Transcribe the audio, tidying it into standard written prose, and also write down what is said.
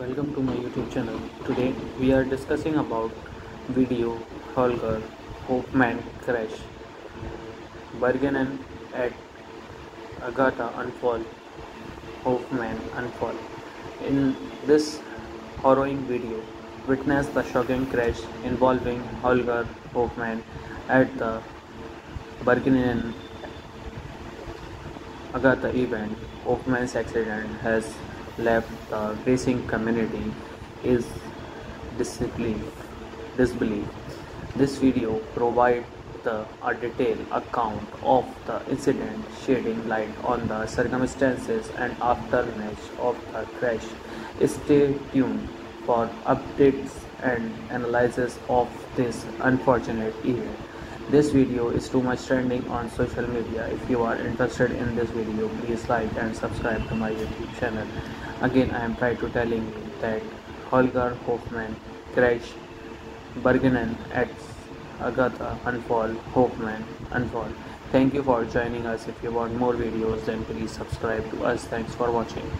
Welcome to my YouTube channel. Today we are discussing about video Holger Hovemann crash. Bergrennen at Agatha unfall, Hovemann unfall. In this harrowing video, witness the shocking crash involving Holger Hovemann at the Bergrennen Agatha event. Hovemann's accident has left the racing community is disbelief. This video provides a detailed account of the incident, shedding light on the circumstances and aftermath of the crash. Stay tuned for updates and analysis of this unfortunate event. This video is too much trending on social media. If you are interested in this video, please like and subscribe to my YouTube channel. Again, I am trying to tell you that Holger Hovemann crash, Bergrennen at Agatha unfall, Hovemann unfall. Thank you for joining us. If you want more videos, then please subscribe to us. Thanks for watching.